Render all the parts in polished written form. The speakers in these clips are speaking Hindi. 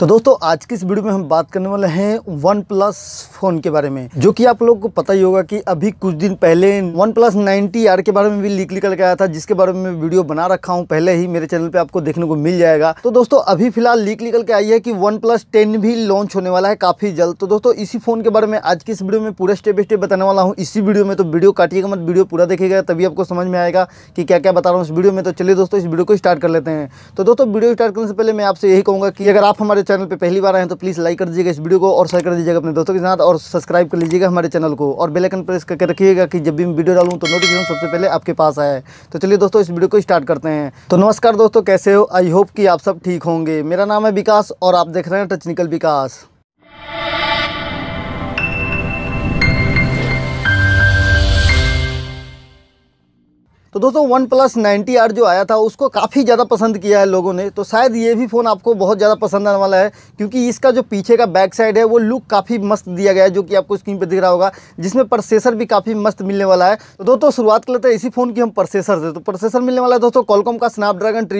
तो दोस्तों आज की इस वीडियो में हम बात करने वाले हैं वन प्लस फ़ोन के बारे में, जो कि आप लोगों को पता ही होगा कि अभी कुछ दिन पहले वन प्लस 90R के बारे में भी लीक निकल के आया था, जिसके बारे में वीडियो बना रखा हूं पहले ही, मेरे चैनल पे आपको देखने को मिल जाएगा। तो दोस्तों अभी फिलहाल लीक निकल के आई है कि वन प्लस 10 भी लॉन्च होने वाला है काफ़ी जल्द। तो दोस्तों इसी फ़ोन के बारे में आज की इस वीडियो में पूरा स्टेप बाई स्टेप बताने वाला हूँ इसी वीडियो में। तो वीडियो काटिएगा मत, वीडियो पूरा देखिएगा तभी आपको समझ में आएगा कि क्या क्या बता रहा हूँ इस वीडियो में। तो चलिए दोस्तों इस वीडियो को स्टार्ट कर लेते हैं। तो दोस्तों वीडियो स्टार्ट करने से पहले मैं आपसे यही कहूँगा कि अगर आप हमारे चैनल पे पहली बार आए हैं तो प्लीज़ लाइक कर दीजिएगा इस वीडियो को और शेयर कर दीजिएगा अपने दोस्तों के साथ और सब्सक्राइब कर लीजिएगा हमारे चैनल को और बेल आइकन प्रेस करके रखिएगा कि जब भी मैं वीडियो डालूँ तो नोटिफिकेशन सबसे पहले आपके पास आए। तो चलिए दोस्तों इस वीडियो को स्टार्ट करते हैं। तो नमस्कार दोस्तों, कैसे हो? आई होप कि आप सब ठीक होंगे। मेरा नाम है विकास और आप देख रहे हैं टेक्निकल विकास। तो दोस्तों वन प्लस 90R जो आया था उसको काफ़ी ज़्यादा पसंद किया है लोगों ने, तो शायद ये भी फ़ोन आपको बहुत ज़्यादा पसंद आने वाला है क्योंकि इसका जो पीछे का बैक साइड है वो लुक काफ़ी मस्त दिया गया है, जो कि आपको स्क्रीन पर दिख रहा होगा, जिसमें प्रोसेसर भी काफ़ी मस्त मिलने वाला है। तो दोस्तों शुरुआत कर लेते हैं इसी फ़ोन की हम प्रोसेसर से। तो प्रोसेसर मिलने वाला है दोस्तों Qualcomm का स्नैपड्रैगन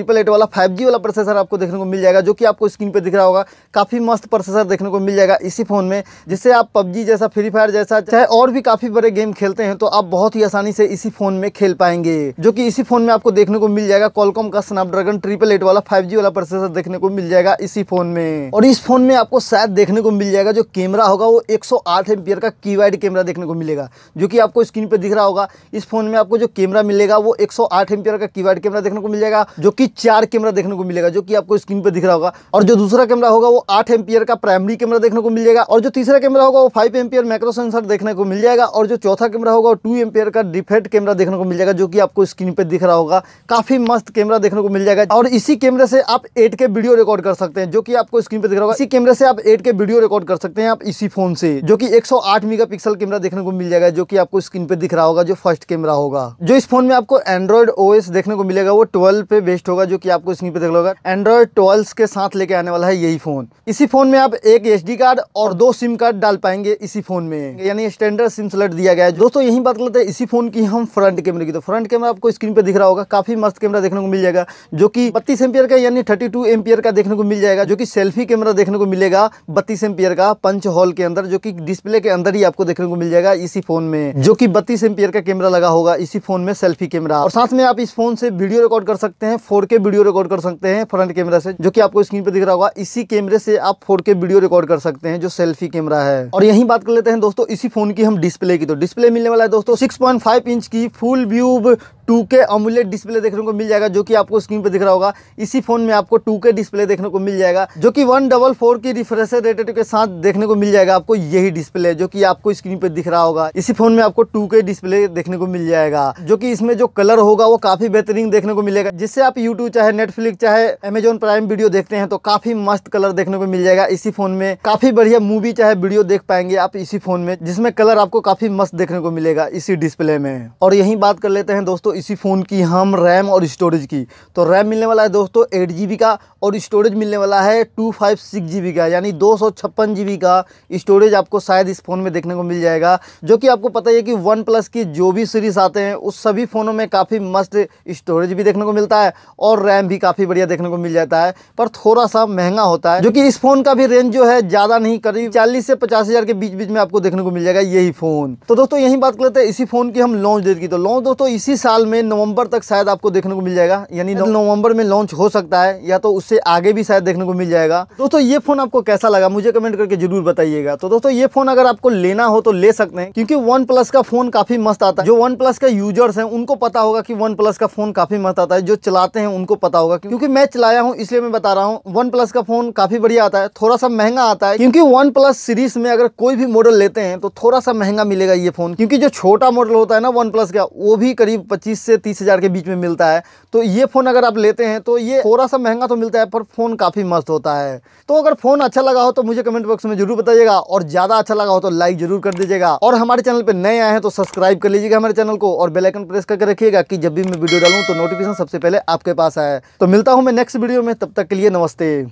888 वाला 5G वाला प्रोसेसर आपको देखने को मिल जाएगा, जो कि आपको स्क्रीन पर दिख रहा होगा। काफ़ी मस्त प्रोसेसर देखने को मिल जाएगा इसी फ़ोन में, जिससे आप PUBG जैसा, फ्री फायर जैसा, चाहे और भी काफ़ी बड़े गेम खेलते हैं तो आप बहुत ही आसानी से इसी फ़ोन में खेल पाएंगे, जो कि इसी फोन में आपको देखने को मिल जाएगा। Qualcomm का स्नैपड्रैगन 888 वाला 5G वाला प्रोसेसर देखने को मिल जाएगा इसी फोन में। और इस फोन में आपको शायद देखने को मिल जाएगा जो कैमरा होगा वो 108 एम्पियर का की-वाइड कैमरा देखने को मिलेगा, जो कि आपको स्क्रीन पर दिख रहा होगा। इस फोन में आपको जो कैमरा मिलेगा वो 108 एम्पियर का की-वाइड कैमरा देखने को मिल जाएगा, जो कि 4 कैमरा देखने को मिलेगा, जो कि आपको स्क्रीन पर दिख रहा होगा। और जो दूसरा कैमरा होगा वो 8 एम्पियर का प्राइमरी कैमरा देखने को मिल जाएगा, और जो तीसरा कैमरा होगा वो 5 एम्पियर मैक्रो सेंसर देखने को मिल जाएगा, और जो चौथा कैमरा होगा वो 2 एम्पियर का डिफेक्ट कैमरा देखने को मिल जाएगा, जो कि आपको स्क्रीन पे दिख रहा होगा। काफी मस्त कैमरा देखने को मिल जाएगा और इसी कैमरे से आप 8K वीडियो रिकॉर्ड कर सकते हैं, जो कि आपको स्क्रीन पे दिख रहा होगा। इसी कैमरे से आप 8K वीडियो रिकॉर्ड कर सकते हैं आप इसी फोन से, जो कि 108 मेगापिक्सल कैमरा देखने को मिल जाएगा, जो कि आपको स्क्रीन पे दिख रहा होगा, जो फर्स्ट कैमरा होगा। जो इस फोन में आपको एंड्रॉइड OS देखने को मिलेगा वो 12 पे बेस्ड होगा, जो कि आपको स्क्रीन पे दिख रहा होगा। एंड्रॉइड 12 के साथ लेके आने वाला है यही फोन। इसी फोन में आप एक SD कार्ड और 2 सिम कार्ड डाल पाएंगे इसी फोन में, यानी स्टैंडर्ड सिम स्लॉट दिया गया है। दोस्तों यही बात करते हैं इसी फोन की हम फ्रंट कैमरे की। तो फ्रंट कैमरा आपको स्क्रीन पे दिख रहा होगा, काफी मस्त कैमरा देखने को मिल जाएगा, जो कि 32 एम्पियर का यानी 32 एम्पियर का देखने को मिल जाएगा, जो कि सेल्फी कैमरा देखने को मिलेगा 32 एम्पियर का पंच होल के अंदर, जो कि डिस्प्ले के अंदर ही आपको देखने को मिल जाएगा इसी फोन में, जो कि 32 एम्पियर का कैमरा लगा होगा इसी फोन में, सेल्फी कैमरा। और साथ में आप इस फोन से वीडियो रिकॉर्ड कर सकते हैं, 4K वीडियो रिकॉर्ड कर सकते हैं फ्रंट कैमरा से, जो कि आपको स्क्रीन पे दिख रहा होगा। इसी कैमरे से आप 4K वीडियो रिकॉर्ड कर सकते हैं जो सेल्फी कैमरा है। और यही बात कर लेते हैं दोस्तों इसी फोन की हम डिस्प्ले की। तो डिस्प्ले मिलने वाला है दोस्तों 6.5 इंच की full view 2K AMOLED display देखने को मिल जाएगा, जो कि आपको स्क्रीन पे दिख रहा होगा। इसी फोन में आपको 2K डिस्प्ले देखने को मिल जाएगा, जो कि 144 की रिफ्रेश रेट के साथ देखने को मिल जाएगा आपको यही डिस्प्ले, जो कि आपको स्क्रीन पे दिख रहा होगा। इसी फोन में आपको 2K डिस्प्ले देखने को मिल जाएगा, जो कि इसमें जो कलर होगा वो काफी बेहतरीन देखने को मिलेगा, जिससे आप YouTube चाहे Netflix चाहे Amazon प्राइम वीडियो देखते हैं तो काफी मस्त कलर देखने को मिल जाएगा इसी फोन में। काफी बढ़िया मूवी चाहे वीडियो देख पाएंगे आप इसी फोन में, जिसमें कलर आपको काफी मस्त देखने को मिलेगा इसी डिस्प्ले में। और यही बात कर लेते हैं दोस्तों इसी फ़ोन की हम रैम और स्टोरेज की। तो रैम मिलने वाला है दोस्तों 8GB का और स्टोरेज मिलने वाला है 256GB का, यानी 256GB का स्टोरेज आपको शायद इस फ़ोन में देखने को मिल जाएगा, जो कि आपको पता ही है कि वन प्लस की जो भी सीरीज़ आते हैं उस सभी फ़ोनों में काफ़ी मस्त स्टोरेज भी देखने को मिलता है और रैम भी काफ़ी बढ़िया देखने को मिल जाता है, पर थोड़ा सा महंगा होता है, जो कि इस फ़ोन का भी रेंज जो है ज़्यादा नहीं, करीब 40 से 50 हज़ार के बीच बीच में आपको देखने को मिल जाएगा यही फ़ोन। तो दोस्तों यही बात कर लेते हैं इसी फ़ोन की हम लॉन्च डेट की। तो लॉन्च दोस्तों इसी साल में नवंबर तक शायद आपको देखने को मिल जाएगा, यानी नवंबर में लॉन्च हो सकता है, या तो उससे आगे भी शायद देखने को मिल जाएगा। दोस्तों ये फोन आपको कैसा लगा मुझे कमेंट करके जरूर बताइएगा। तो दोस्तों ये फोन अगर आपको लेना हो तो ले सकते हैं, क्योंकि वन प्लस का फोन काफी मस्त आता है। जो वन प्लस का यूजर्स हैं उनको पता होगा कि वन प्लस का फोन काफी मस्त आता है, जो चलाते हैं उनको पता होगा, क्योंकि मैं चलाया हूँ इसलिए मैं बता रहा हूँ। वन प्लस का फोन काफी बढ़िया आता है, थोड़ा सा महंगा आता है, क्योंकि वन प्लस सीरीज में अगर कोई भी मॉडल लेते हैं तो थोड़ा सा महंगा मिलेगा ये फोन, क्योंकि जो छोटा मॉडल होता है ना वन प्लस का वो भी करीब 25 से 30 हज़ार के बीच में मिलता है। तो ये फोन अगर आप लेते हैं तो ये थोड़ा सा महंगा तो मिलता है पर फोन काफी मस्त होता है। तो अगर फोन अच्छा लगा हो तो मुझे कमेंट बॉक्स में जरूर बताइएगा, और ज्यादा अच्छा लगा हो तो लाइक जरूर कर दीजिएगा, और हमारे चैनल पे नए आए हैं तो सब्सक्राइब कर लीजिएगा हमारे चैनल को और बेल आइकन प्रेस करके रखिएगा कि जब भी मैं वीडियो डालूं तो नोटिफिकेशन सबसे पहले आपके पास आए। तो मिलता हूं मैं नेक्स्ट वीडियो में, तब तक के लिए नमस्ते।